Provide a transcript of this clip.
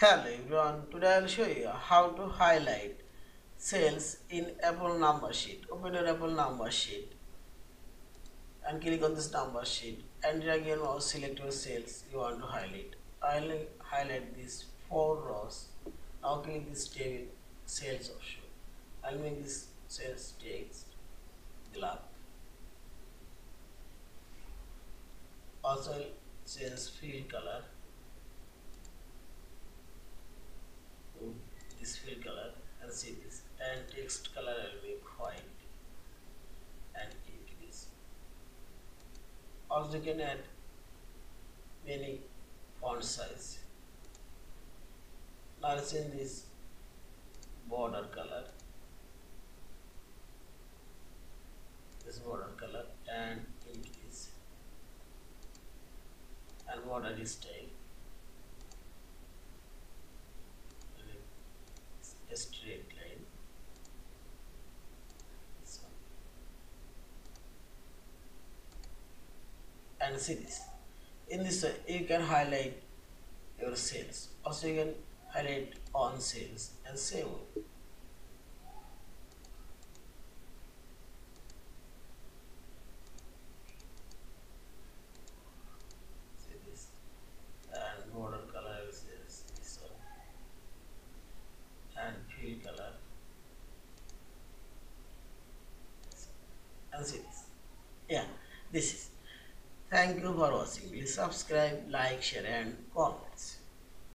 Hello everyone, today I will show you how to highlight cells in Apple number sheet. Open your Apple number sheet and click on this number sheet and drag your mouse, select your cells you want to highlight. I will highlight these 4 rows. Now click this table cells option. I will make this cells text black. Also cells field color. This fill color and see this, and text color I'll make white and click this. Also you can add many font size. Now it's in this border color and click this and border is style. Straight line. This one. And see this. In this way, you can highlight your cells. Also, you can highlight on cells and save. See this. And border color is this one. And fill color and see this. This is. Thank you for watching. Please subscribe, like, share and comments.